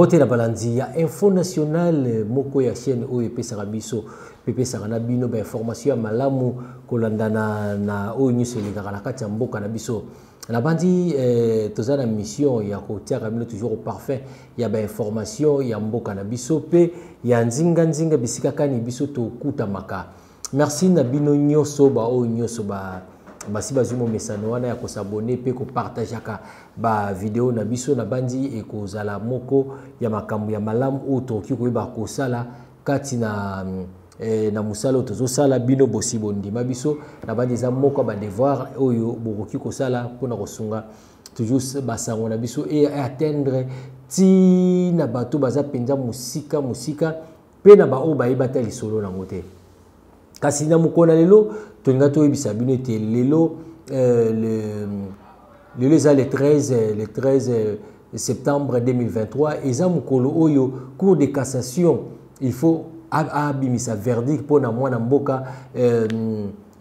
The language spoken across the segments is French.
Bote la balandi ya info national moko ya chaîne OEP Sarabiso pepe saranabino ba information malamu kolanda na O News elingaka na kati ya mboka na biso na bandi toza na mission ya kotia kamino toujours au parfait ya ba information ya mboka na biso pe ya nzinga nzinga bisika kani biso to kuta maka merci na bino nyoso ba O News ba basi bazumo mesano wana ya ko s'abonner pe ko partager ka ba vidéo na biso na bandi e ko zala moko ya makambu ya malamu o toki ko ba ko sala kati na na musalo tozo sala bino bosibo ndima biso na bandi za moko ba devoir oyo bokoki ko sala pona ko sunga toujours basango na biso e atteindre ti na bato baza penza musika pe na ba o ba ibata lisolo na ngote kasi na mukona lelo Tongato Ebisabino était l'élo le 13 septembre 2023. Et Zamukolo Oyo, cours de cassation, il faut abimisa verdict pour Namouan Mboka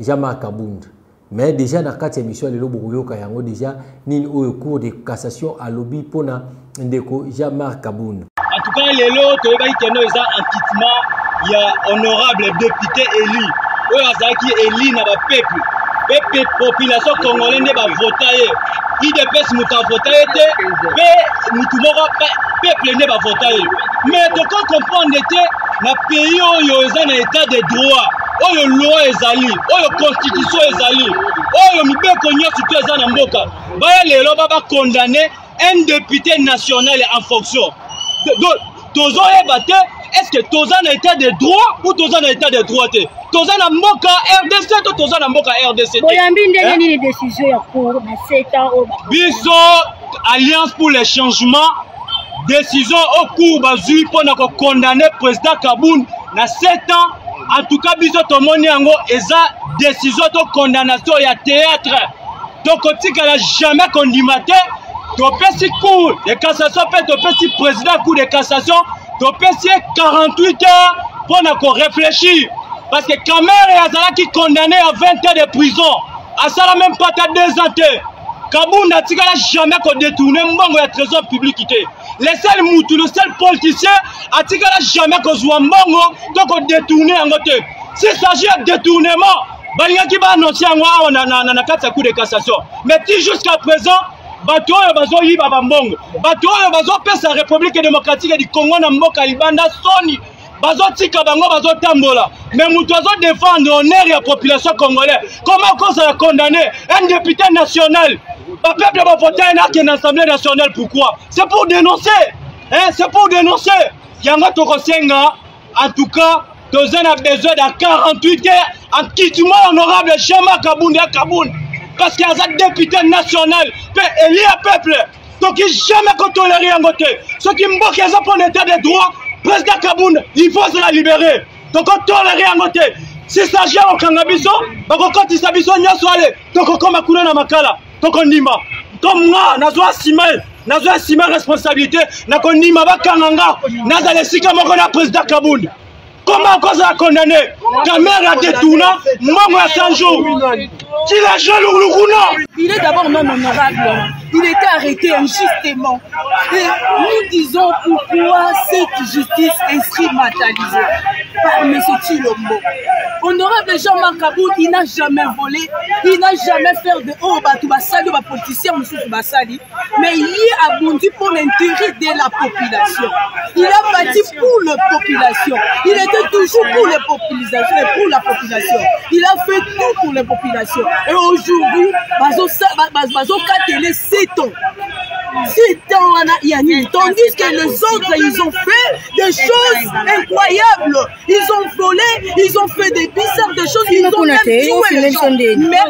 Jean Marc Kabund. Mais déjà, dans 4 émissions, l'élo Bourouyo Kayango, déjà, Nin Oyo, cours de cassation à lobby pour Namouan Jean Marc Kabund. En tout cas, l'élo, Toba Iteno, il y a un quittement, il y a honorable député élu. Ozaki Eli na ba peuple peuple population congolaise ne ba voter il dépêche muta voter té pe mutumoko peuple ne ba voter mais to comprendre té na pays oyo eza na état de droit oyo loi ezali oyo constitution ezali oyo mibeko nyonso to eza na mboka ba lelo ba ba condamner un député national en fonction donc tozo yeba té est-ce que toza na état de droit ou toza na état de droit té toza na mboka RDC to toza na mboka RDC boyambi ndenge nini décision ya cour na 7 ans au biso alliance pour le changement décision au cour bazui pona ko condamner président Kabund na 7 ans en tout cas biso to moni yango eza décision to condamnation ya théâtre donc otikala jamais condamné to pesi cour de cassation pe to pesi président cour de cassation to pesi 48 ans pona ko réfléchir. Parce que Kamere Azala qui condamné à 20 ans de prison, Azala même pas à 2 ans. Kabund n'a jamais qu'on détourné le trésor public. Les seuls moutou, les seuls politiciens, n'a jamais qu'on soit mort, donc détourné en côté. S'il s'agit de détournement, il y a qui va annoncer en haut, on a 4 coups de cassation. Mais jusqu'à présent, bato oyo bazoyi babambongo, bato oyo bazopesa République démocratique du Congo na mboka libanda soni. Bazotika bango bazotambola mais mutu azo défendre honneur ya population congolaise comment qu'on s'est condamné un député national le peuple va voter une assemblée nationale pourquoi c'est pour dénoncer hein c'est pour dénoncer yango tokosenga en tout cas deux ans a besoin d'un 48 heures en quittement honorable Jean Marc Kabund parce qu'il y a un député national élu au peuple donc il jamais qu'on tolère yango te ceux qui m'ont qu'ils ont pour l'état de droit président Kabund, il faut se la libérer. Donc on tolérer à côté. Si ça gère au cannabiso, quand il s'habille, on y a soirée. Donc on comme à couler dans ma cala. Donc on dit, comme moi, n'a pas responsabilité, n'a pas ni ma bakananga, n'a pas laissé comme on président Kabund. Comment cause la condamner? Caméra détourne, moi 100 jours. Qui la jaloux? Il est d'abord non honorable. Il était arrêté injustement. Et nous disons pourquoi cette justice instrumentalisée par M. Tshilombo. Honorable Jean Marc Kabund, il n'a jamais volé, il n'a jamais fait de haut Batubasali ou de politicien, M. Tubasali, mais il y a abondi pour l'intérêt de la population. Il a bâti pour la population. Il était toujours pour les populations, pour la population. Il a fait tout pour les populations. Et aujourd'hui, Bazokatele, c'est ans à Yannick, tandis que les autres, ils ont fait des choses incroyables. Ils ont volé, ils ont fait des bizarres, des choses, ils ont même tué les gens. Mais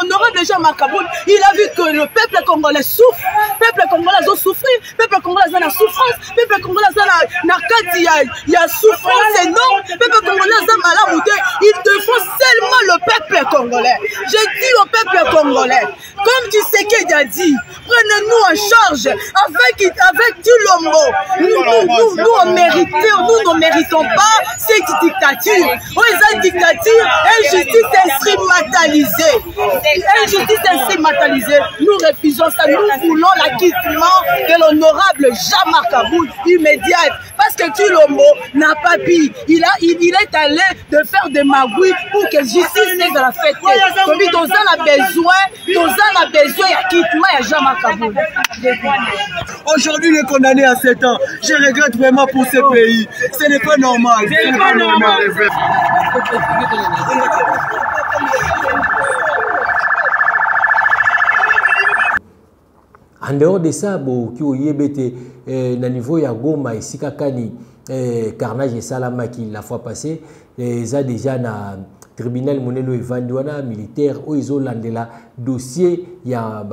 honorable Jean Marc Kabund, il a vu que le peuple congolais souffre, le peuple congolais doit souffrir, le peuple congolais a la souffrance, le peuple congolais a la souffrance énorme, le peuple congolais a malade. Il défend seulement le peuple congolais. Je dis au peuple congolais, Comme Tshisekedi a dit, prenez-nous en charge avec du lombo. Nous ne méritons pas cette dictature. Cette dictature, injustice instrumentalisée. Injustice instrumentalisée. Nous refusons ça. Nous voulons l'acquittement de l'honorable Jean Marc Kabund immédiat. Parce que Tulombo n'a pas pu. Il est allé de faire des magouilles pour que justice soit dans la fête. Comme ils ont besoin d'acquittement à Jean Marc Kabund. Aujourd'hui, il est condamné à 7 ans. Je regrette vraiment pour ce pays. Ce n'est pas normal. Ce n'est pas normal. En dehors de ça, qui oyebete na niveau ya Goma esika kani carnage et salamaki la fois passée, ils ont déjà na tribunal monelo evandwana militaire o izolandela dossier ya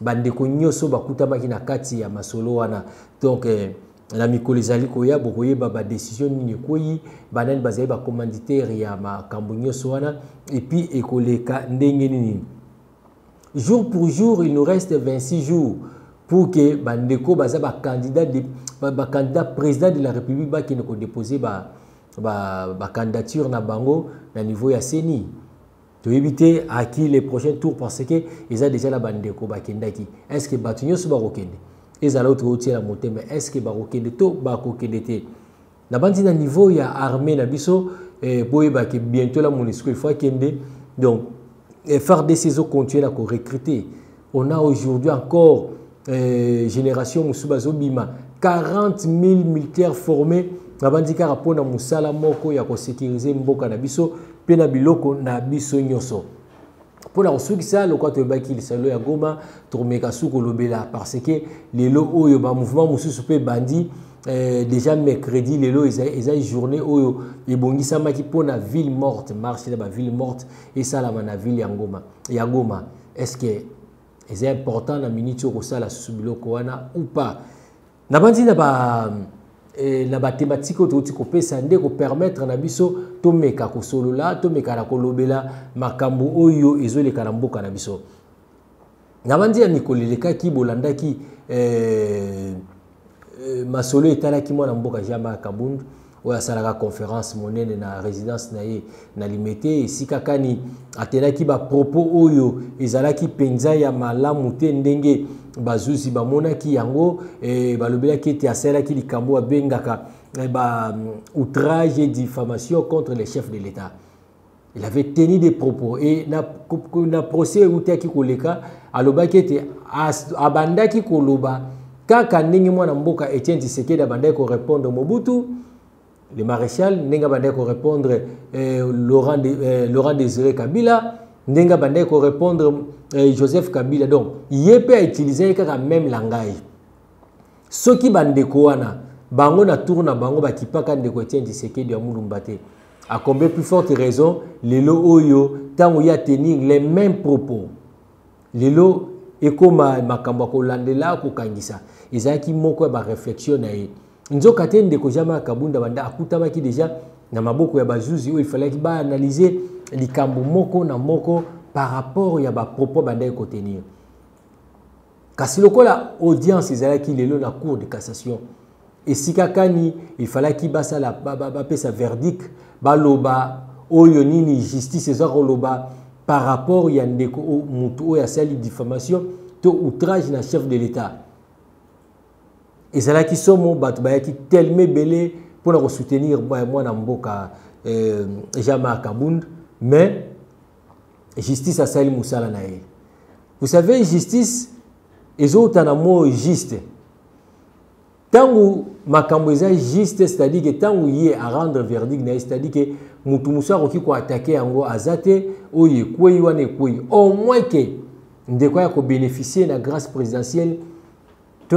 bandeko nyoso bakutamaki na kati ya masolo wana. Donc la mikolezali koya bokoyeba ba décision ni koyi banani bazali ba commanditaire ya makambo nyoso wana et puis ekoleka ndenge nini. Jour pour jour, il nous reste 26 jours pour que Bandeko Bazaba candidat président de la République qui nous déposé la candidature na bango na niveau ya CENI. Tu éviter à qui les prochains tours parce que ils ont déjà la Bandeko Bakendaki. Est-ce que Batunyo se barokende? Ils allaient au tiers la montée, mais est-ce que Barokende to Bakokende? Na bandi na niveau ya armée na biso boye ba que bientôt la MONUSCO il faut kende. Donc et FARDC continue à recruter. On a aujourd'hui encore génération Mousoubazo Bima, 40 000 militaires formés. Nabandika rapona musala moko ya ko sécuriser mboka na biso pe na biloko na biso nyoso. Pour la ressourcisa lokoto baki le salo ya Goma tourmeka suko lobela parce que les lo oyo ba mouvement mususu pe bandi déjà mercredi les lo ezay journée oyo ebongisa maki pona ville morte marche la ville morte et salama na ville ya Goma. Ya Goma est-ce que c'est important na minute ko sala subiloko wana ou pas? Nabandi na ba la mathématique autouti ko pesa nde ko permettre na biso to meka ko solola to meka la ko lobela makambo oyo ezole kalambo kana biso nabandi ya mikoleleka ki bolandaki masolo etalaki mwana mboka Jean Marc Kabund oya salaka conférence monene na résidence naye na limité esika kani atelaki ba propos oyo ezalaki penza ya malamu te ndenge bazuzi bamonaki yango balobelaki ete asalaki likambo abengaka outrage et diffamation contre les chefs de l'État. Il avait tenu des propos et na procès eutaki koleka alobaki ete abandaki koloba kaka ndenge mwana mboka Etienne Tshisekedi abandaki ko répondre Mobutu. Le maréchal n'enga bandeko répondre Laurent Désiré Kabila, n'enga bandeko répondre Joseph Kabila. Donc, il peut utiliser le même langage. Ceux qui bandeko wana, bango na tourne bango ba kipaka ndeko Etienne Tshisekedi ya mulumbate. À combien plus forte raison les lo oyo tant y a tenir les mêmes propos. Les lo eko makambo ko landela ko kangisa. Ezaki moko ba réflexion na ye. Nous avons déjà il fallait analyser les moko par rapport à propos tenir. L'audience est la cour de cassation. Et si il fallait qu'il sa verdict, justice par rapport à celle diffamation, outrage na chef de l'État. Et c'est là qu'ils sont tellement belés pour soutenir Jean Marc Kabund. Mais justice à Salim Moussala. Vous savez, justice, ils ont un amour juste. Tant que Makamboza est juste, c'est-à-dire que tant qu'il y a à rendre verdict, c'est-à-dire que Moutoumoussa a attaqué Azate, ou au moins que nous avons bénéficié de la grâce présidentielle. Tout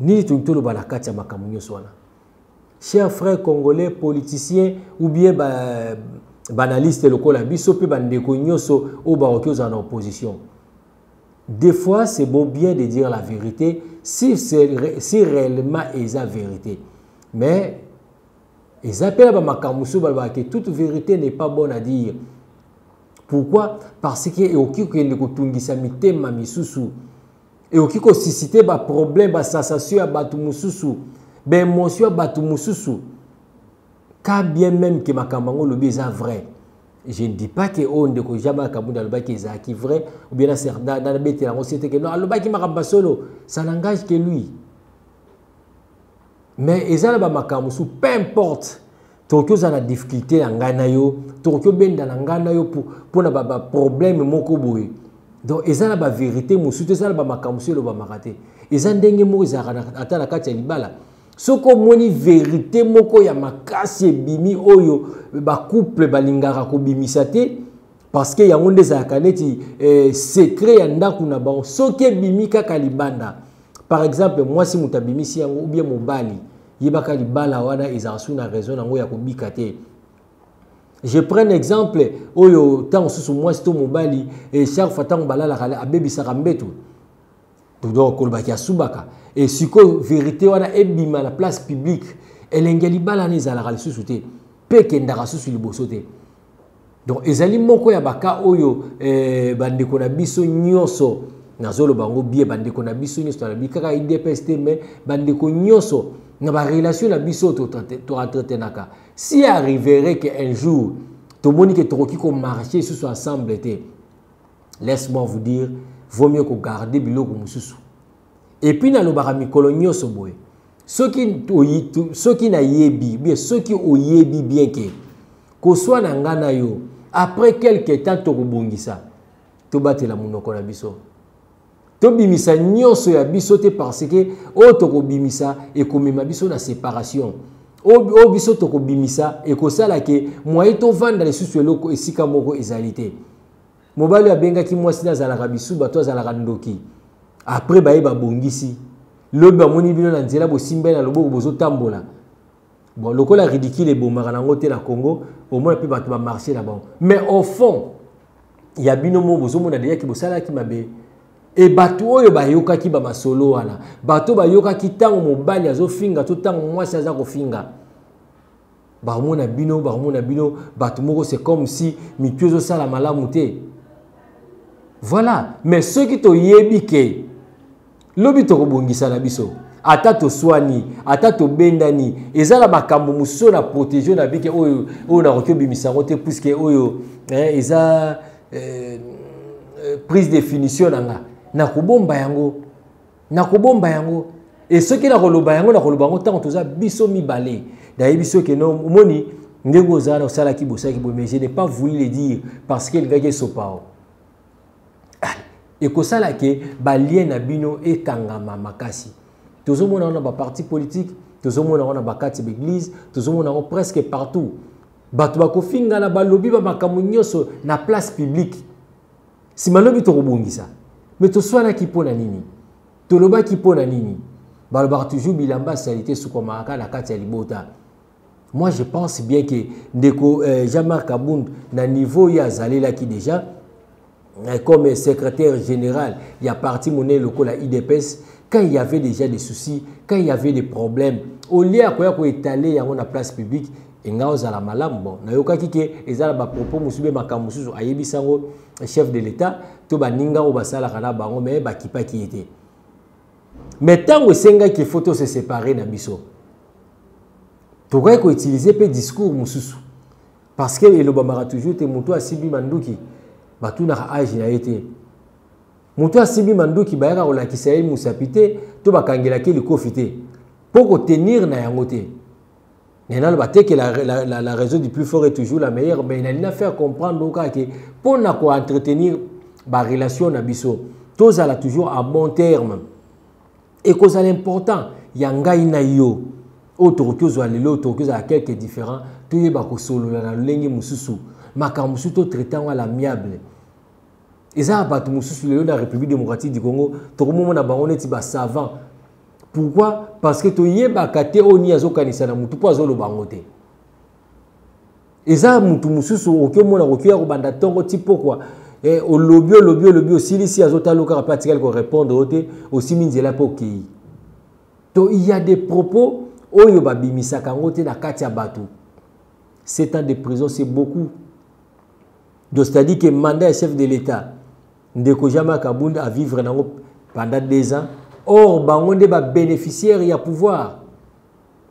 Ni tout le balakati makamunyo swana. Chers frères congolais, politiciens ou bien banalistes locaux, sopi bandekonyo so ou barokyo en opposition. Des fois, c'est bon bien de dire la vérité si réellement ils ont la vérité. Mais ils appellent à Makamusu que toute vérité n'est pas bonne à dire. Pourquoi? Parce que et au kiko le kutungisa mitema misusu et au kiko susciter ba problème ba sensation ya batu mususu ba émotion ya batu mususu ka bien même que makambango lobi eza vrai. Je ne dis pas que on de ko jaba kabunda lobi que eza qui vrai ou bien dans la bêtise on sait que non lobi qui makamba solo ça n'engage que lui. Mais ezala ba makamusu peu importe. Donc, il y a des difficultés dans le pour des problèmes. Donc, il y a des vérités, il y a des je prends un exemple. Et si la vérité est à la place publique, elle est à la place publique. Donc, les aliments qui sont nazolo bango bien bande ko na biso nyonso na bikaka IDPST mais bande ko nyonso na ba relation na biso to entretenaka si arriverait que un jour to monique troki ko marcher sous ensemble était laisse-moi vous dire vaut mieux ko garder biloko mususu et puis na lo ba mikolo nyonso boy ceux qui na yebi bien ceux qui oyebi bien que ko soit na ngana yo après quelque temps to kobongisa to batela munoko na biso bimisa nyonso ya biso te parce que o toko bimisa et comme ma biso na séparation o biso toko bimisa et ko sala ke moi to vendre sous loko esika moko ezalité mobali abenga ki moi sina za la rabisu ba to za la ndoki après ba e ba bongisi lobi ba moni bino na nzela bo simba na loboko bozo tambola bon lokola ridicule e bomara na ngote na Congo au moins pe ba to ba marcher là-bas mais au fond il y a bino mo bozo mona deya ki bosala ki mabe. Et bato oyo bayoka ki ba masolo wana bato bayoka ki tango mobali azofinga to tango mwasi aza kofinga ba mona bino bato moko c'est comme si mituezo sala malamu te voilà mais ceux qui to yebike lobi to kobongisa na biso ata to swani ata to bendani ezala makambo muso na protéger na bike oyo na rokobi misako te puisque oyo eza prise définition nanga na kubomba yango et ceux qui na koloba yango tant toza biso mi balé d'ailleurs biso que non moni ndengo zara sala ki bosa ki bomeje n'est pas voulu le dire parce qu'il gagne sopao et ko sala ke ba lien na bino et kangama makasi tozo mona na ba parti politique tozo mona na ba kati l'église tozo mona presque partout bato ba ko finga na ba lobby ba makamunyoso na place publique si malobi to kobongisa mais to swana ki pona nini to loba ki pona nini baloba toujours bilamba salité sous komaka na kati ya libota. Moi je pense bien que ndeko Jean Marc Kabund na niveau ya zalela ki déjà comme secrétaire général il y a parti monnaie local la IDPS quand il y avait déjà des soucis quand il y avait des problèmes au lieu akoya ko étaler yango na place publique engaoza la malambo na yokaki ke ezala ba propos musube makamususu ayebisango chef de l'état to baninga o basala kana bango me ba kipaki ete mais tant que senga ki photo se séparer na biso to ko ko utiliser pe discours mususu parce que le bamara toujours te moto asibi manduki batuna age na ete moto asibi manduki ba yaka olakisa ye musapite to bakangela ke likofite poko tenir na yangote. La raison du plus fort est toujours la meilleure, mais il a fait comprendre que pour entretenir la relation, tout ça est toujours à bon terme. Et que c'est important, il y a un gars qui a quelques différents, tout est solo, il y a un lien qui est solo, il y a un lien qui est solo, il y a un lien qui est solo, Ils ont battu la République démocratique du Congo. Tout le monde a savant. Pourquoi? Parce que tu y bakate oni azo kanisana mutu po azo lobangote. Eza mutu mususu okemona okia robanda tongo ti pourquoi? Et au lobio si ici azo taloka pratical ko répondre ote aussi minzela poki. To il y a des propos oyo babimisa kangote na kati ya batu. 7 ans de prison c'est beaucoup. Donc c'est-à-dire que mandat chef de l'État ndeko Jean Marc Kabund à vivre nango pendant 2 ans. Or, on est bénéficiaire, il y a pouvoir.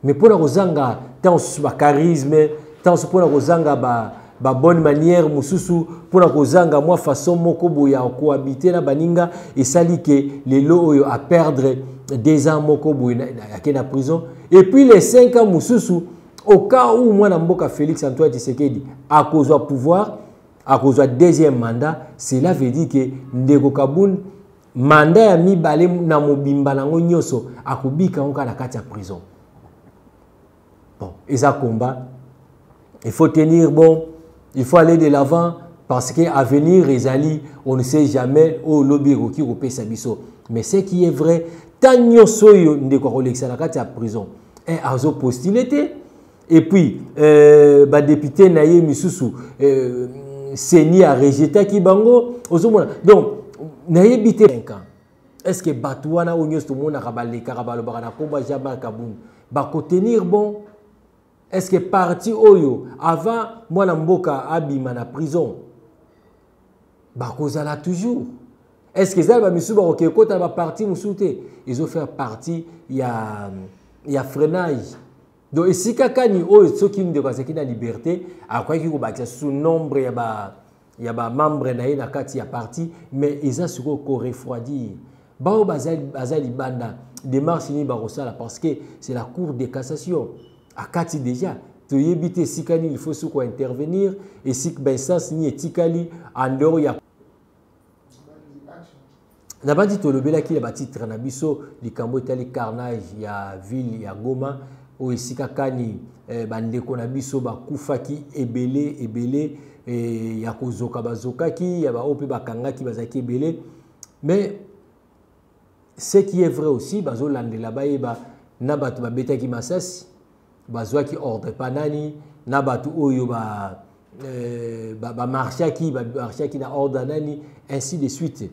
Mais pour la Rosanga, tant sur le charisme, tant sur la Rosanga, la bonne manière, pour la Rosanga, moi, façon, moko ya cohabiter la baninga, et sali que les lots à perdre 2 ans, moko boya à la prison. Et puis les 5 ans, moussousou, au cas où moi, je Félix Antoine Tshisekedi, à cause du pouvoir, à cause du 2e mandat, cela veut dire que Ndeko Kabund, mandat ya mibale na mobimba nango nyoso akubika onka na kati ya prison. Bon, eza combat. Il faut tenir bon, il faut aller de l'avant parce que avenir ezali, on ne sait jamais au lobby roki opesa biso. Mais ce qui est vrai, tant nyoso yo ndeko koleksa na kati ya prison. Et azo postilete et puis ba député naye misusu CENI a rejeté kibango ozomona. Donc n'ayez bité 5 ans. Est-ce que Batouana ou Nyos tout le monde a rabalé Karabalo Baranakoba Jabal Kabund? Bako tenir bon? Est-ce que parti Oyo, avant, moi Namboka Abima na prison? Bako Zala toujours? Est-ce que Zalba Missou Baroké Kota va partir nous soutenir? Ils ont fait partie, il y a freinage. Donc, si Kakani Oyo, ceux qui ne dépassent pas la liberté, à quoi ils vont battre sous nombre, il y a des membres qui sont partis, mais ils ont su refroidir. Démarche parce que c'est la Cour de cassation. À Kati déjà, il faut intervenir. Et si il y a des gens qui d'abord, dit le titre du carnage, il y a ville, il y a Goma. Oisika kani bandeko na biso bakufaki ebele ya kozoka bazokaki ya ba ope bakangaki bazaki ebele. Mais ce qui est vrai aussi bazolandela bayeba na batu babetaki masasi bazwaki ordre panani na batu oyo ba marchaki na ordre nani ainsi de suite.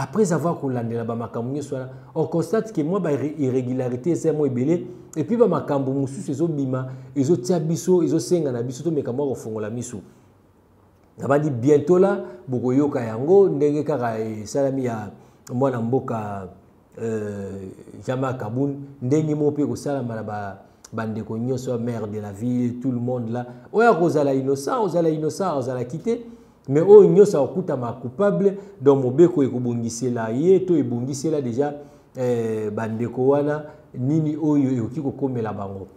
Après avoir condamné la Bamakamounia, on constate que moi, irrégularité, c'est moi belé. Et puis, Bamakamou, Moussou, c'est Zobima, ils ont Tiabiso, ils ont Senganabiso, mais comment on fait la Missou? On a dit bientôt là, Bokoyo Kayango, Nengekara et Salamia, moi, Namboka, Jean Marc Kabund, Nengimope, Salamaba, Bandekonyo, maire de la ville, tout le monde là. Ouais, Rosala innocent, Rosala quitté. Mais au union ça coûte à ma coupable dans mon beko et kubongise la yé to ebongise la déjà bandeko wana nini oyo yoki ko komela bango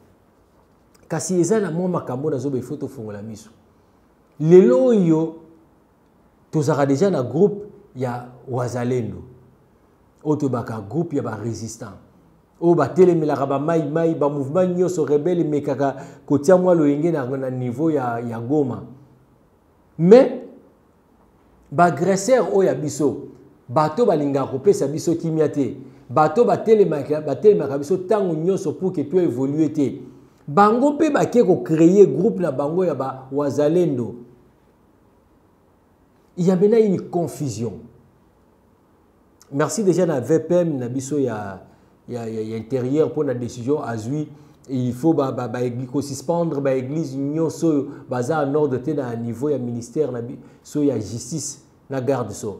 kasi eza na mo makambo na zo be photo fongola miso lelo oyo tozaka déjà na groupe ya Wazalendo oto baka groupe ya ba résistant o ba telemelaka ba mai ba mouvement nyoso rebelle mekaka kotia mwa loyenge na niveau ya Goma mais bagresseur oya biso bato balinga kopesa biso kimia te bato batelemaka biso tango nyonso pour que toi évoluer te bango pe bake ko créer groupe na bango ya ba Wazalendo. Il y a maintenant une confusion. Merci déjà na VPM na biso ya intérieur pour la décision azui. Il faut suspendre l'église nyonso baza en ordre te na niveau ya ministère na so ya justice na garde so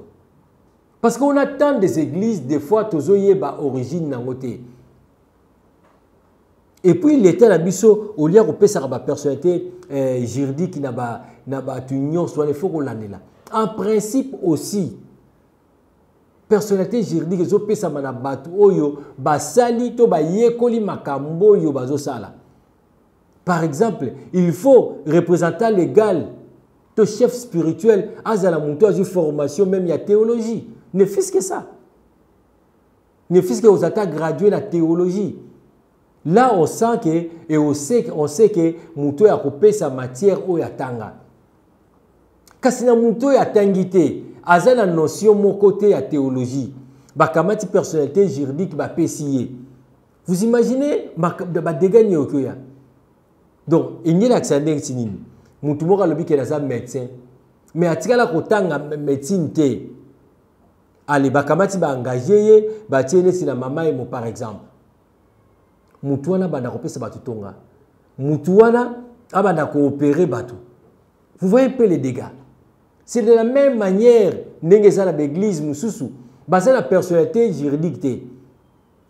parce qu'on attend des églises des fois tozoye ba origine na ngoté et puis l'état na biso au lieu ko pesa ba personnalité juridique na ba tu nyonso il faut qu'on l'anela en principe aussi personnalité juridique zo pesa mana batu oyo basali to bayekoli makambo yo bazo sala. Par exemple, il faut représentant légal to chef spirituel azala monto azu formation même ya théologie. Ne fût-ce que ça. Ne fût-ce que aux attaques graduées la théologie. Là on sent que et on sait que monto ya kopesa matière oyo atanga. Kasi na monto ya tangité aza la notion mon côté à théologie bakamati personnalité juridique ba PCI. Vous imaginez ba dégagner au koya. Donc il y a l'accident tinini mutu moko lobi que la médecin mais atikala ko tanga médecine té ali bakamati ba engagé ba tiene si la maman et mon par exemple mutu wana banda kopesa batu tonga mutu wana abanda ko opérer batu. Vous voyez un peu les dégâts. C'est de la même manière que l'église, basée la personnalité juridique.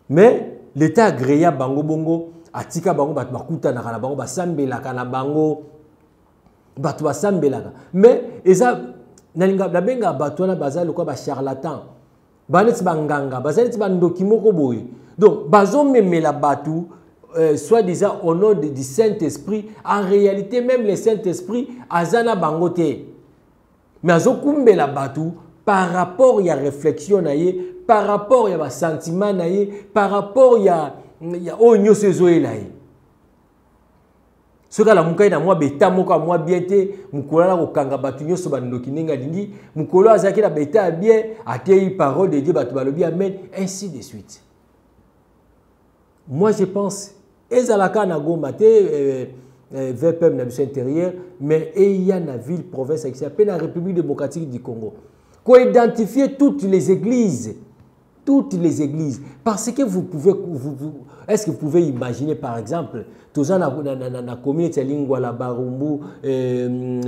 Mais l'État agréa bango bongo, atika bango bat makuta na bango basambela kana bango bat basambela. Mais eza nalinga la benga batwana bazali ko ba charlatan. Baneti banganga, bazali ba ndokimoko boye. Donc bazo memela batu soit disant au nom du Saint-Esprit, en réalité même le Saint-Esprit azana bangote. Mais azokumbe la batou par rapport à la réflexion, par rapport à la sentiment, par rapport à la sezoé. Ce que la moukaï na moi beta moka moi bienté, moukola au kanga batu nyoso bandokininga dingi, moukola azaki la beta bien, atei parole de Dieu batu balobi amen, ainsi de suite. Moi je pense, ezalaka na Goma te VPM na mission intérieure, mais il y a la ville, province, qui s'appelle la République démocratique du Congo. Qu'on identifie toutes les églises. Toutes les églises. Parce que vous pouvez. Est-ce que vous pouvez imaginer, par exemple, tous les communes, Lingwala, Barumbu,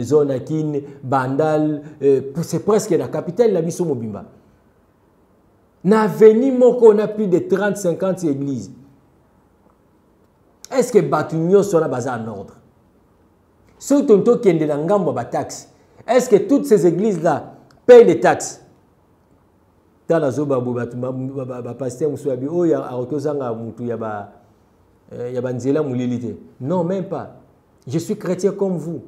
Zonakin, Bandal, c'est presque la capitale, la mission Mobimba. Dans l'avenir, on a plus de 30-50 églises. Est-ce que Batunyo sera basé en ordre? Ceux qui ont des taxes, est-ce que toutes ces églises-là payent des taxes? Dans la zone, le pasteur a non, même pas. Je suis chrétien comme vous.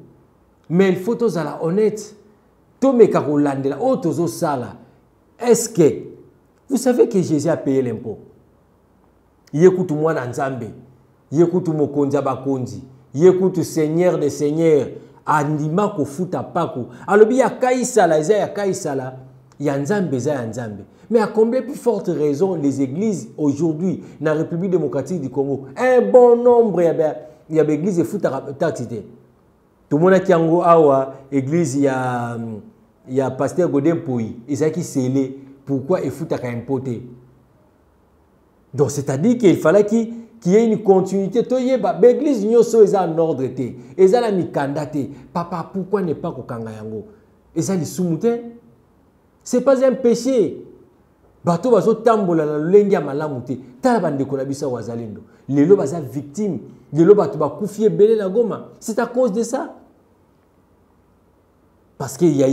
Mais il faut que vous honnête. Est-ce que vous savez que Jésus a payé l'impôt? Il écoute moi dans Zambie. Yekutu mokonza bakonzi, yekutu seigneur de seigneur, andima ko futa pako. Alobi ya kaisala, eza ya kaisala, ya nzambe, eza ya nzambe. Mais à combien plus forte raison les églises aujourd'hui dans la République démocratique du Congo, un bon nombre y a églises futa taxité. Tout le monde qui ango awa église y a pasteur Godin Pouy, eza qui scellé, pourquoi il futa ka importer? Donc c'est-à-dire qu'il fallait qu'il y ait une continuité. L'église est en ordre. Elle est en candidate. Papa, pourquoi ne pas Kokangayango? Elle est soumise. Ce n'est pas un péché. Bato bazo tambola la lenga malamuté. Talabande kolabisa Wazalendo. Lelo baza victime. Lelo bato bakufie belé na Goma. C'est à cause de ça. Parce qu'il y a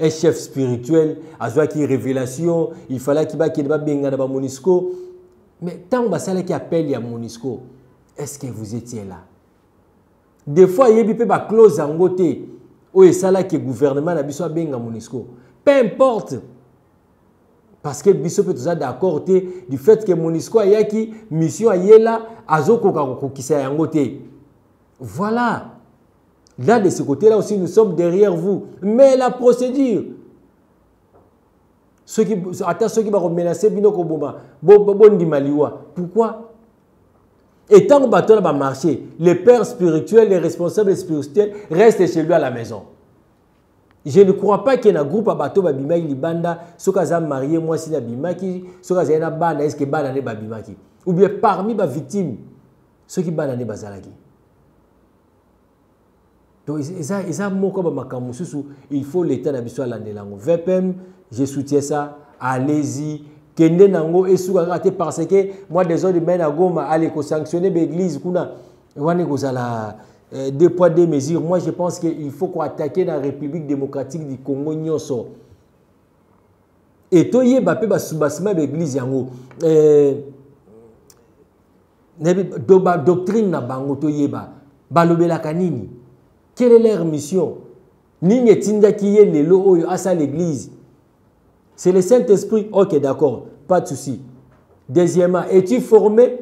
un chef spirituel, azoa qui révélation, il fallait qu'il ba benga na ba MONUSCO. Mais tant que vous appelez à MONUSCO, est-ce que vous étiez là? Des fois, il y a des clauses en côté où le gouvernement a besoin de MONUSCO. Peu importe. Parce que Bissot peut être d'accord du fait que MONUSCO a une mission là, voilà. Là, de ce côté-là aussi, nous sommes derrière vous. Mais la procédure. Ceux qui, attends, ceux qui vont menacer Binoko Boma, Bondi Maliwa. Pourquoi? Et tant que Baton va marcher, les pères spirituels, les responsables spirituels restent chez lui à la maison. Je ne crois pas qu'il y ait un groupe à Bato Babimaki, Libanda, ceux qui sont mariés, moi, si Babimaki, ceux qui sont mariés, est-ce que Banane Babimaki? Ou bien parmi les victimes, ceux qui sont mariés, Bazalaki. Donc, il faut l'État d'habitude à l'année. VPM, je soutiens ça. Allez-y. Kende nango et soukagate parce que moi, désormais, mène à Goma, allez, qu'on sanctionne l'église, qu'on a deux poids, deux mesures. Moi, je pense qu'il faut qu'on attaque la République démocratique du Congo. Et toi, il y a un soubassement de l'église. Doctrine na bango, toi, il y a balobela kanini. Quelle est leur mission? L'église. C'est le Saint-Esprit. Ok, d'accord. Pas de souci. Deuxièmement, es-tu formé?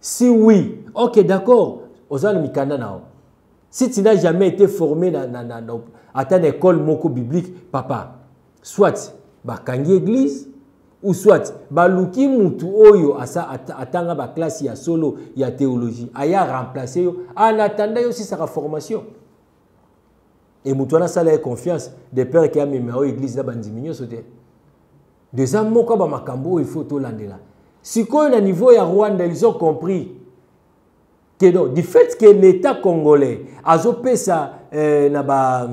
Si oui. Ok, d'accord. Si tu n'as jamais été formé à ton école biblique, papa, soit bakangi église ou soit baluki mutu oyo asa atanga ba classe ya solo ya théologie aya remplacer yo en attendant yo si sa formation et mutu na sala confiance de père qui a mema église na bandiminyo sote des amoko ba makambo il faut to landela sikoyo na niveau ya Rwanda ils ont compris que donc du fait que l'état congolais azopesa na ba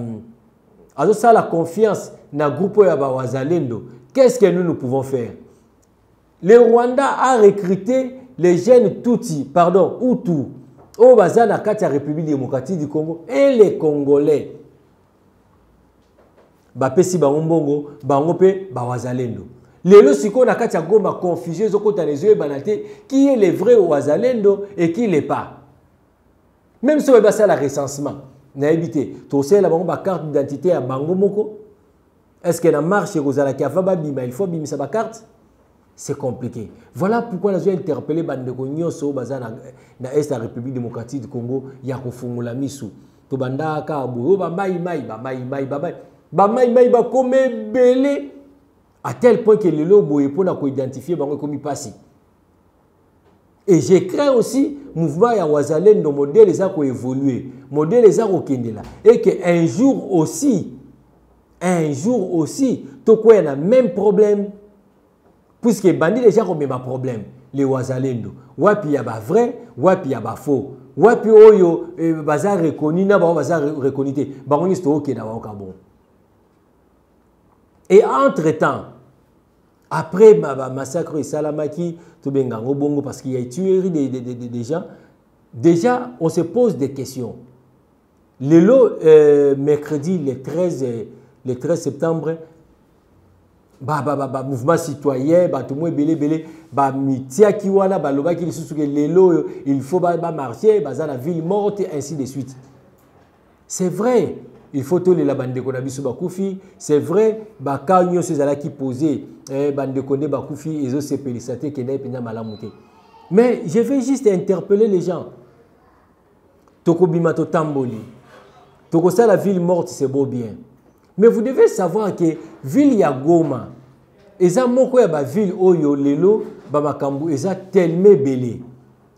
azosa la confiance na groupe ya ba Wazalendo. Qu'est-ce que nous pouvons faire? Le Rwanda a recruté les jeunes Tutsi, pardon, Hutus, au Bazan à la République démocratique du Congo et les Congolais. Bapesi Bangombongo, Bangope, Bawazalendo. Les Losiko na Katia Goma confusé Zokotanezo et Banate, qui est le vrai Wazalendo et qui ne l'est pas. Même si on va faire le recensement, on a évité. Tout ça, la carte d'identité à Bangomoko. Est-ce que la marche il faut bimmer sa carte? C'est compliqué. Voilà pourquoi nous avons interpellé Bandeko Nyonso dans la République démocratique du Congo, Yakofongola Misu. To banda ka bo ba mai comme belé à tel point que le lobo est pour identifier comme il passe. Et j'ai créé aussi mouvement ya Wazalendo modèle les a ko évoluer, modèle les a ko kendela et que un jour aussi, Toko a même problème. Puisque les bandits déjà ont un problème. Les Wazalendo. Wapi y a ba vrai, wapi y a ba faux. Wapi oyo, baza reconnu, na ba baza reconnu. Baroniste oké na ba okabon. Et entre-temps, après le massacre de Salamaki, tout bengango bongo parce qu'il y a tué des gens, déjà on se pose des questions. Le mercredi, le 13 septembre, mouvement citoyen, tout le monde est belé, mitia qui wana, loba qui sous l'élo, il faut marcher, la ville morte, ainsi de suite. C'est vrai, il faut tourner la bande de Konabisu Bakoufi, c'est vrai, quand ils sont qui posaient, bande de Koné Bakoufi, ils ont se pélissaté, qu'ils n'aient pas malamonté. Mais je vais juste interpeller les gens. Toko Bimato Tamboli, Toko ça la ville morte, c'est beau bien. Mais vous devez savoir que ville ya Goma, eza moko ya ba ville oyo lelo ba makambu eza tellement belé.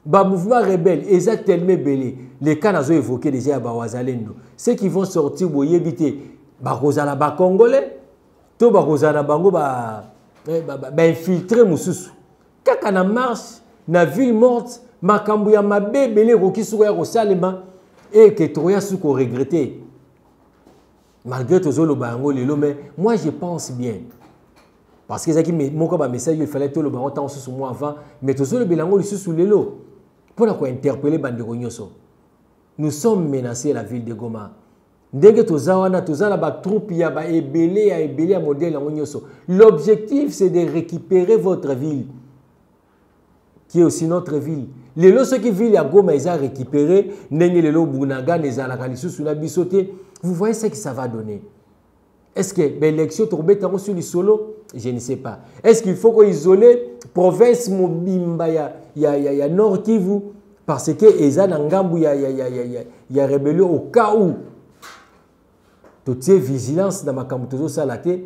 Ba mouvement rebelle eza tellement belé. Les cas nazo évoqué déjà ya ba Wazalendo. Ceux qui vont sortir boyebité ba kozala ba congolais, to ba kozala bango ba infiltrer mususu. Kaka na marche na ville morte makambu ya mabe belé ko ki souya ko salema et que troya su ko regretter. Malgré tout le bango, mais moi je pense bien. Parce que ça qui mon message, il fallait tout le bango tant sous moi avant, mais tout le bango il sous le lot. Pourquoi interpeller Bandeko Nyonso? Nous sommes menacés la ville de Goma. Dès que tous les ba troupe ya ba ebelé ya ebelé modèle Nyonso. L'objectif c'est de récupérer votre ville qui est aussi notre ville. Les lots ceux qui vivent à Goma ils ont récupéré, n'engé les lots Bunaga les a la calisu sous la bisoté. Vous voyez ce que ça va donner. Est-ce que l'élection tombée sur le solo? Je ne sais pas. Est-ce qu'il faut isoler la province Mobimba, ya Nord Kivu? Parce que les Anangambu, il y a rébellion au cas où. Tout est vigilance dans ma campagne, tout ça la tête.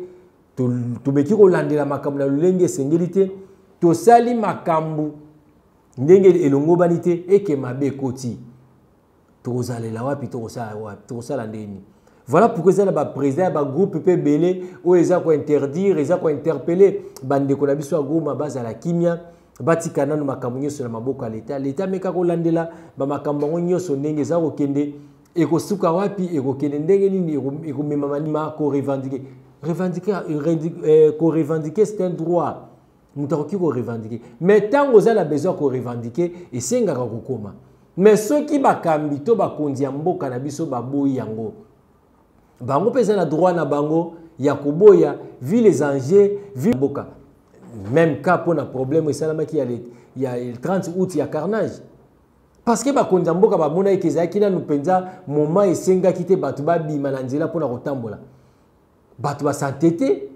Tout le monde est dans ma campagne, tout le monde est dans ma campagne. Tout ça est dans ma campagne. Et que ma bécoti. Voilà pourquoi ça le président ba groupe peut belé ou ils ont interdire, ils ont interpeller bande ko na biso agoma baza la kimia batikana no makambo nyoso na maboko l'état l'état meka ko landela ba makambo nyoso ndenge za ko kende e ko suka wapi e ko kende ndenge nini e ko memamani ko revendiquer c'est un droit mutaroki ko revendiquer mais tant oza la besoin ko revendiquer et senga ko koma. Mais ceux qui bakambi to bakondi ambo kanabiso baboyi yango. Bango pesa na droit na bango ya koboya vi les Angers vi boka. Même cas pour na problème esalama ki ya le 30 août ya carnage. Parce que bakondi ambo ka bamona ekeza kina nous penza moment esenga kite batu babima na nzela pour na kotambola. Batu ba santete,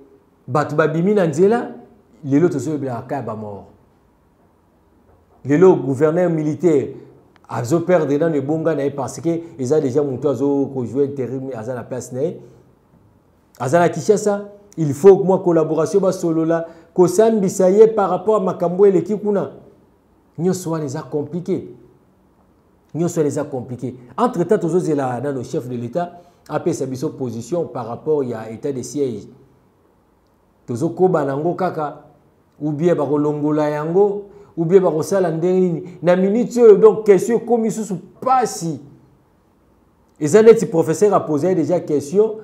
batu babimi na nzela lelo tozo bla ka ba mort. Lelo gouverneur militaire Azo perdre dans le bonga parce que ils ont déjà monté azo jouer terrain à la place nae. Aza la Kishasa, Il faut que moi collaboration ba solola ko sambisa ye par rapport à makambo eleki kuna. Nyoso wa les a compliqué. Nyoso les a compliqué. Entre-temps tous là dans le chef de l'État après sa position par rapport à l'état de siège. Tous ko banango kaka ou bien ba kolongola yango ou bien ba kosala ndeni na minute donc question comme sous pas si. Et ça les professeurs a posé déjà question.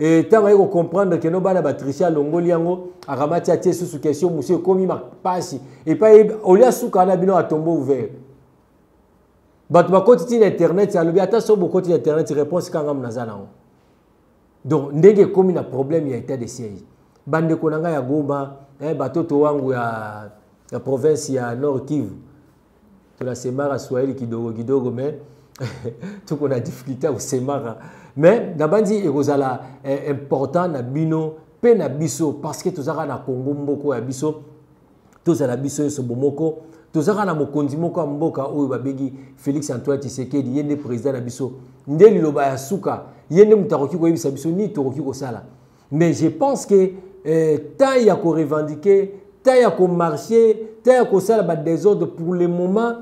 Et tant qu'on comprend que nous avons Patricia Longoliango, à Ramatiaté sous question, monsieur, comme il m'a passé. Et pas, au lieu de ce qu'on a bien à tombeau ouvert. Quand tu as Internet, tu as Internet, tu réponds quand même dans un an. Donc, dès que comme il y a un problème, il y a été des sièges. Bande de Konanga, il y a Goma, bateau Toango, la province, il y a Nord-Kivu. Tu as Semara, Swahili, Kidogo, mais tout qu'on a difficulté au Semara. Mais d'abandi ekozala important na bino pe na biso parce que tozaka na Congo mboko ya biso tozala biso so bomoko tozaka na mokonzi moko ya mboka oyo babegi Félix Antoine Tshisekedi yende président na biso nde liloba ya suka yende mutakoki ko yebisa biso ni toroki ko sala. Mais je pense que tant ya ko revendiquer, tant ya ko marcher, tant ya ko sala ba désordre pour le moment.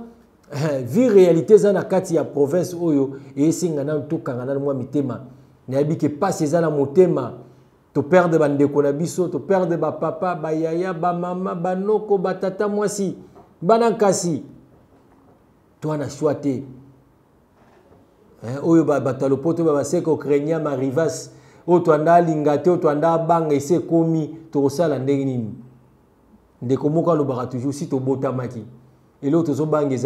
Vie réalité dans la carte ya province oyo et singana tout kangana moi mitema nabi ke passe za na motema to perdre bande ko na biso to perdre ba papa ba yaya ba mama ba noko ba tata mwasi bana kasi toi na choité oyo ba batalopoto ba seko krenya marivas o to anda lingate o to anda banga ese komi to sala ndenini ndeko moka lo bara toujours si to botamaki. Et l'autre, c'est que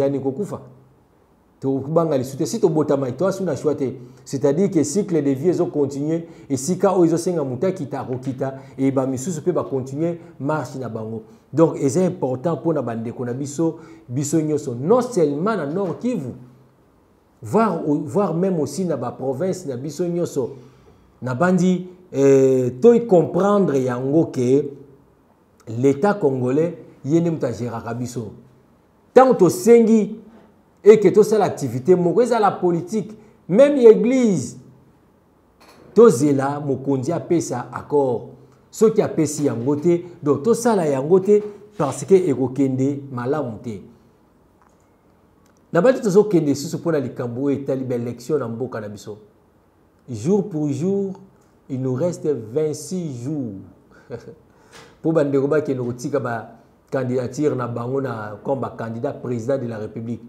c'est-à-dire que le cycle de vie est continué et si ka oizo senga mutakita rokita et ba misusu pe ba continuer marche na bango. Donc c'est important pour na bande ko na biso biso nyoso non seulement na Nord Kivu voire même aussi na ba province na biso nyoso na bandi toi comprendre yango que l'état congolais yene mutajera kabiso. Tant que tu et que tu as l'activité, tu as la politique, même l'église, tu as là, tu as un accord. Ceux qui appellent ça, donc tu as là, parce que tu as des malades. D'abord, tu as des sous pour les Cambodgiens et les élections dans le cannabis. Jour pour jour, il nous reste 26 jours pour que nous ayons des candidature na bango na komba candidat président de la République.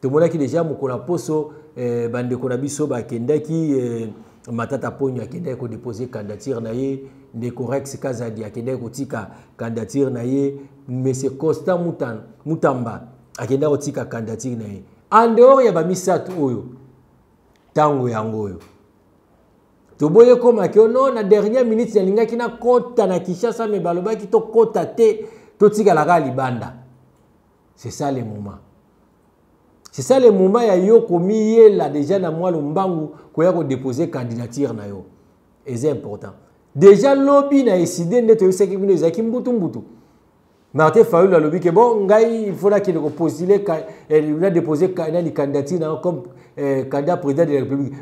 Tout monde qui déjà mokola poso bande ko na biso ba kendaki matata ponyo akende ko déposer candidature na ye ne correct kazadi akende ko tika candidature na ye monsieur Costa Mutamba akende ko tika candidature na ye andeo ya ba misatu oyo tango yango oyo to boye koma ke non na dernière minute ya linga kina kota na Kinshasa me baloba ki to kota te. C'est ça le moment. C'est ça le moment où il y a déjà dans moi le déposer candidature. Et c'est important. Déjà, le lobby a décidé de faire ce qu'il y a. Martin Fayoul a dit que bon, il faudra qu'il dépose une candidature comme candidat président de la République.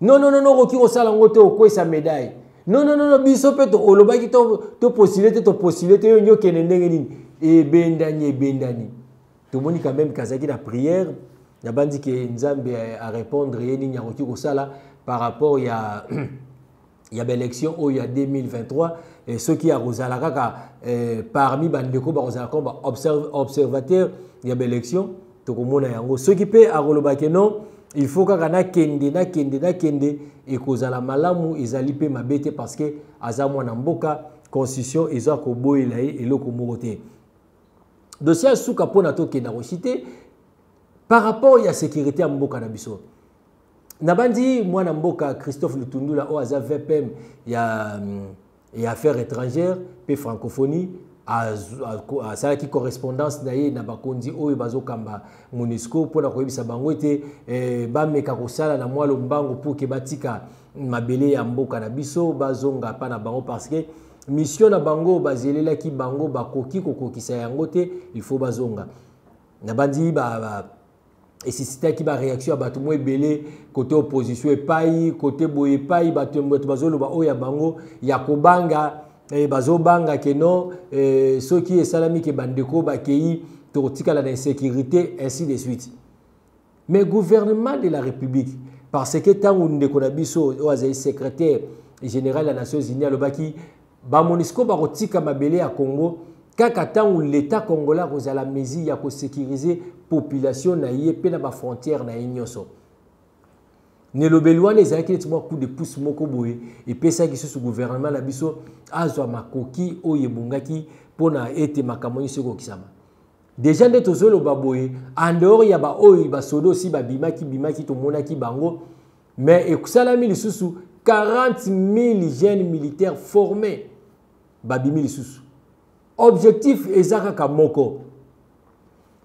Non, non, non, non, il faut que ça médaille. Non, non, non, non, biso peto oloba ki to possibilité yo nyoke ndenge nini e bendani to moni quand même kazaki na prière ya bandi ke nzambe a répondre yeni nya ko sala par rapport ya ya élection au ya 2023 et ceux qui a Rosala kaka parmi bandeko ba Rosala comme observateur ya élection to ko mona yango ceux qui peut a oloba ke non. Il faut que na kende na kende na kende et kozala malamu ezali pe mabete parce que azamwa na mboka constitution ezwa ko boyela eloko morote dossier suka pona to kenda rochité par rapport ya sécurité ya mboka na biso na bandi mwana mboka Christophe Lutundula o aza VPM ya affaires étrangères pe francophonie à ça qui correspondance d'ailleurs na bakondi oyo bazokamba MONUSCO pour la koyebisa bango ete ba meka kosala na mwalo mbango pour ke batika mabele ya mboka na biso bazonga pa na bango parce que mission na bango bazelela ki bango bakoki kokokisa yango te il faut bazonga na bandi ba Et si c'était qui va réaction à Batou Mouébélé, côté opposition, et paille, côté Boye paille, Batou Mouébélé, Oya Bango, Yakobanga, et Bazobanga, Kenon, ceux qui est Salami, qui est Bandeko, Bakei, Tortika, la insécurité, ainsi de suite. Mais le gouvernement de la République, parce que tant qu'on est secrétaire général des Nations Unies, le Baki, Bamonisco, Barotika, Mabélé à Congo, quand l'État congolais a la mesure pour sécuriser la population et la frontière. Ne l'obélois les acquis de coups de pouce mokoboué et pesa qui sous gouvernement la biso azwa makoki oyebungaki pona ete makamoni seko kisama. Déjà de tozo lo baboé en dehors ya ba oyi ba sodo si ba bimaki to monaki bango mais ekusalami lisusu 40 000 jeunes militaires formés babimi lisusu. Objectif ezaka kamoko.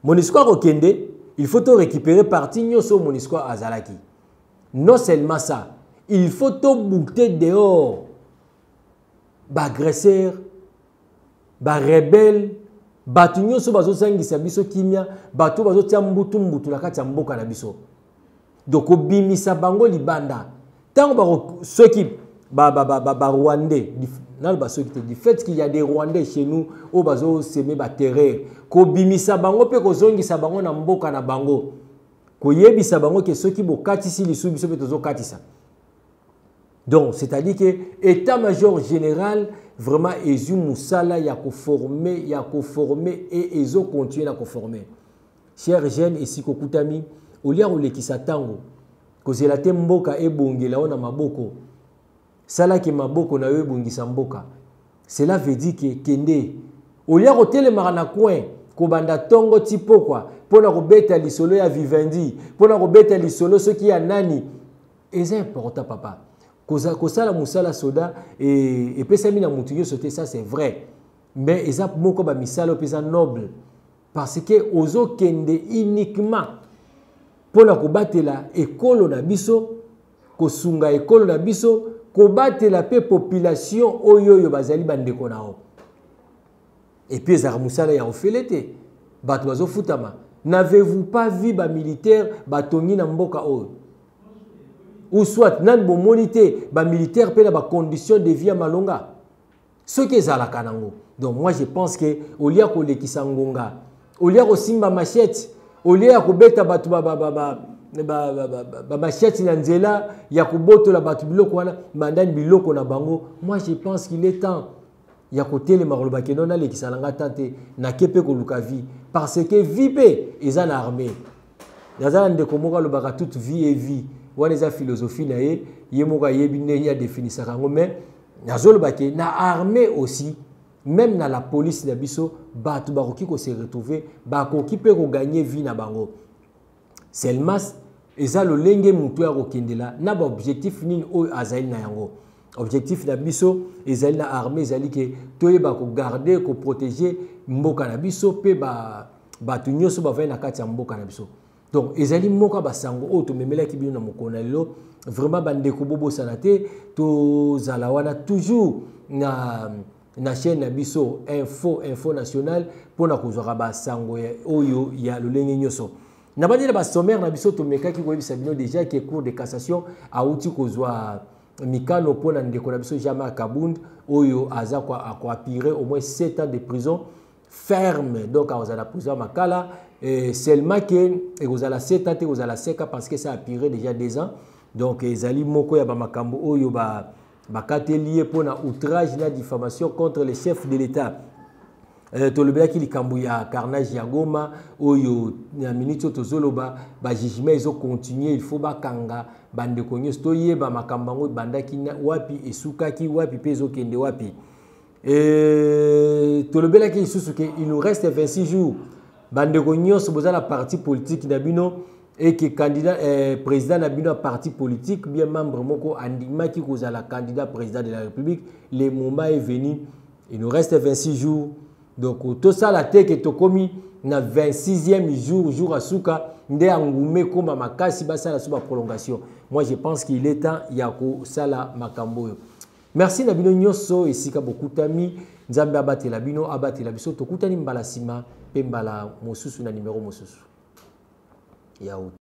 MONUSCO okende, il faut récupérer partie nyoso MONUSCO azalaki. Non seulement ça, il faut tout boucler dehors. Bagresseurs, rebelles, batunyo so bazo sangi sabiso kimia, batu bazo tiambutu mbutu la katiambo kanabiso. Donc obimi sabango libanda. Tant ceux qui Rwandais, du fait qu'il y a des Rwandais chez nous, au bazo seme baterre. Kobimi sabango pe kozongi sabango na mboka na bango. Donc, c'est-à-dire que l'état-major général, vraiment, Ezu Moussala, il a conformé, et ils ont continué à conformer. Chers jeunes, ici, Kokoutami, au lieu de qui s'attend, que c'est la temboka et bongela, on a maboko. Sala qui maboko, on a eu bongisamboka. Cela veut dire que Kende, au lieu de télé maranakoin, Kobanda tongo tipo quoi. Pour la robette à l'isolo et à Vivendi. Pour la robette à l'isolo, ceux qui y a nani. Et c'est important, papa. Kosa la moussa la soda et pesamina moutuyo sauté, ça c'est vrai. Mais ils ont beaucoup de misalo pesa noble. Parce que ozo kende uniquement. Pour la combattre la école na biso, kosunga école na biso, combattre la paix population oyo yo bazali bande konao. Et puis, les armoussalas ont fait l'été. Batoazo Futama. N'avez-vous pas vu les militaires batongi na mboka o? Ou soit, nan bon monité, les militaires pe la ba condition de vie à malonga. Ce qui est à la kanango. Donc, moi, je pense que, au lieu de l'ékisangonga, au lieu de simba machette, au lieu de beta batouba machette nanzela, yakuboto la batoubilo kwana, mandan bilo kona bango, moi, je pense qu'il est temps. Il y a côté les marolba qui n'ont pas les qui s'en tenter n'a qu'épé vie parce que vipé ils en armés ils en de komoka le bara toute vie et vie ou les a philosophie naé yemoka yebine ya définir ça quand même nazol baké na armé aussi même na la police na biso batu baroki ko se retrouver bakoki pe ko gagner vie na bango seulement ils a le lenge mutu ya kokendela na ba objectif nini o azail na yango. Objectif d'Abisso, ils allaient l'armée, ils allaient que garder, que protéger Mboka Nabisso, pe batunyo so ba vena kati ya Mboka Nabisso. Donc, ils allaient moka basango, oh, tu me mets là qui bien dans mon conallo, vraiment bandeko bobo sanate, to zalawana toujours na chaîne Nabisso info national pour na kozora basango oyo ya lolenge nyoso. Na bandi ba sommaire Nabisso to meka ki ko bisabino déjà que cour de cassation a outi kozwa Mikano Pona Ndekonabiso Jean Marc Kabund, Oyo Aza a tiré au moins 7 ans de prison ferme. Donc, à la prison Makala, seulement que vous avez 7 ans, vous avez 5 ans parce que ça a tiré déjà 2 ans. Donc, Zali Moko Yaba Makambo Oyo Bakate lié pour outrage la diffamation contre les chefs de l'État. Tolobela ki likambo ya carnage ya Goma oyo na minute tozoloba ba jugement ezo continuer il faut ba kanga bande konyo stoye ba makambango bandaki wapi esukaki wapi pezo kende wapi tolobela ki susuke il nous reste 26 jours bande konyo so boza la parti politique nabino et que candidat président nabino parti politique bien membre moko andima ki kozala candidat président de la République le moment est venu il nous reste 26 jours. Donc, tout ça, la tête est commis na 26e jour à Souka, nde angume koma makasi basala suba prolongation. Moi, je pense qu'il est temps yako sala makamboyo. Merci nabino nyoso esika bokutami nzambe abatela bino abatela biso tokutani mbala sima pe mbala mosusu na numéro mosusu. ya